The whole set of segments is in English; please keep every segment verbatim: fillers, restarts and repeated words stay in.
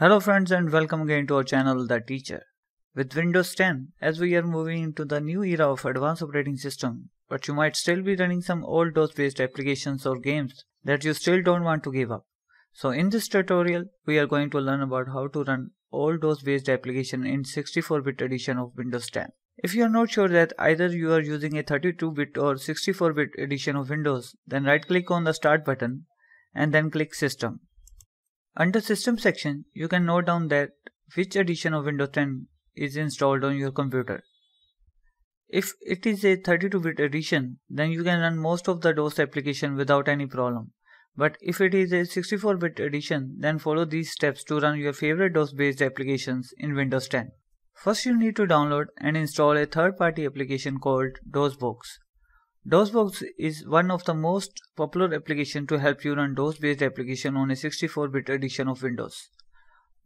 Hello friends, and welcome again to our channel The Teacher. With Windows ten, as we are moving into the new era of advanced operating system, but you might still be running some old DOS based applications or games that you still don't want to give up. So in this tutorial, we are going to learn about how to run old DOS based application in sixty-four bit edition of Windows ten. If you are not sure that either you are using a thirty-two bit or sixty-four bit edition of Windows, then right click on the Start button and then click System. Under System section, you can note down that which edition of Windows ten is installed on your computer. If it is a thirty-two bit edition, then you can run most of the DOS application without any problem. But if it is a sixty-four bit edition, then follow these steps to run your favorite DOS based applications in Windows ten. First, you need to download and install a third party application called DOSBox. DOSBox is one of the most popular applications to help you run DOS-based application on a sixty-four bit edition of Windows.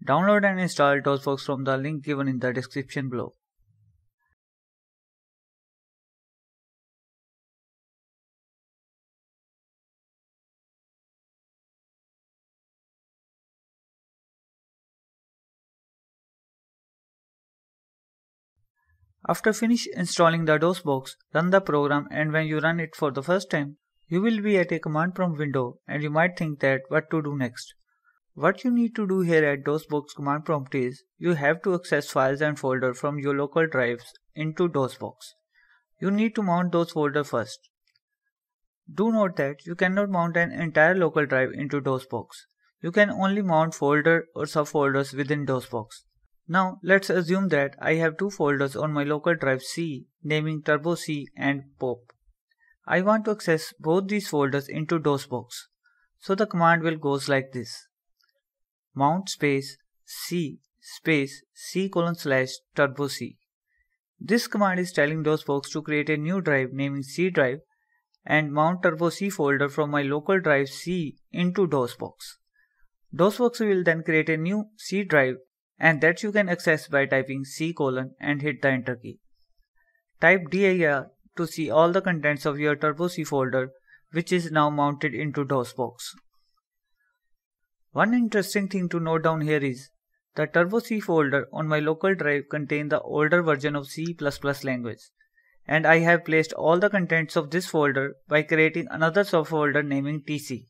Download and install DOSBox from the link given in the description below. After finish installing the DOSBox, run the program, and when you run it for the first time, you will be at a command prompt window and you might think that what to do next. What you need to do here at DOSBox command prompt is, you have to access files and folders from your local drives into DOSBox. You need to mount those folders first. Do note that you cannot mount an entire local drive into DOSBox. You can only mount folders or subfolders within DOSBox. Now let's assume that I have two folders on my local drive C, naming Turbo C and POP. I want to access both these folders into DOSBox. So the command will goes like this: mount space C space C colon slash Turbo C. This command is telling DOSBox to create a new drive naming C drive and mount Turbo C folder from my local drive C into DOSBox. DOSBox will then create a new C drive, and that you can access by typing C colon and hit the enter key. Type dir to see all the contents of your Turbo C folder, which is now mounted into DOSBox. One interesting thing to note down here is, the Turbo C folder on my local drive contains the older version of C plus plus language, and I have placed all the contents of this folder by creating another subfolder naming T C.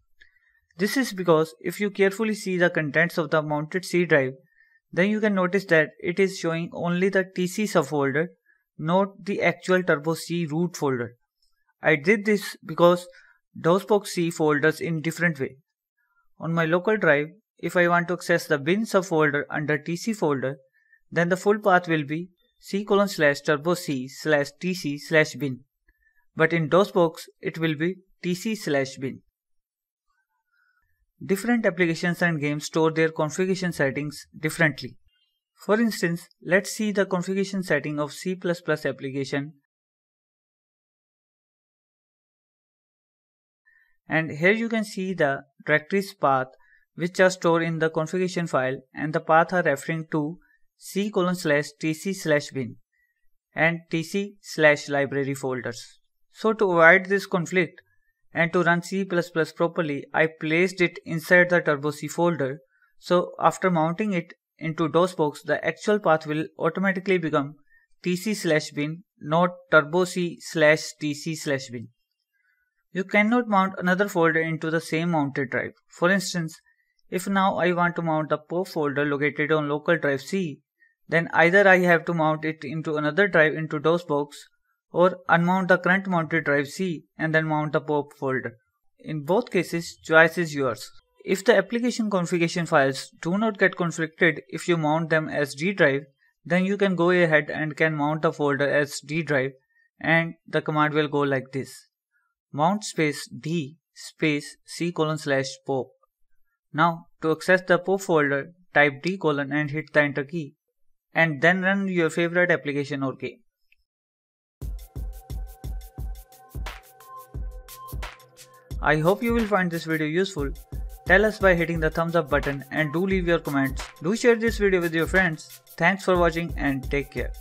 This is because if you carefully see the contents of the mounted C drive, then you can notice that it is showing only the T C subfolder, not the actual Turbo C root folder. I did this because DOSBox C folders in different way. On my local drive, if I want to access the bin subfolder under T C folder, then the full path will be C colon slash Turbo C slash T C slash bin. But in DOSBox, it will be T C slash bin. Different applications and games store their configuration settings differently. For instance, let's see the configuration setting of C plus plus application. And here you can see the directories path which are stored in the configuration file, and the path are referring to C colon slash T C slash bin and T C slash library folders. So to avoid this conflict, and to run C plus plus properly, I placed it inside the Turbo C folder. So after mounting it into DOSBox, the actual path will automatically become T C slash bin, not Turbo C slash T C slash bin. You cannot mount another folder into the same mounted drive. For instance, if now I want to mount the POP folder located on local drive C, then either I have to mount it into another drive into DOSBox, or unmount the current mounted drive C and then mount the POP folder. In both cases, choice is yours. If the application configuration files do not get conflicted if you mount them as D drive, then you can go ahead and can mount the folder as D drive, and the command will go like this: mount space D space C colon slash POP. Now to access the POP folder, type D colon and hit the enter key, and then run your favorite application or game. I hope you will find this video useful. Tell us by hitting the thumbs up button, and do leave your comments. Do share this video with your friends. Thanks for watching and take care.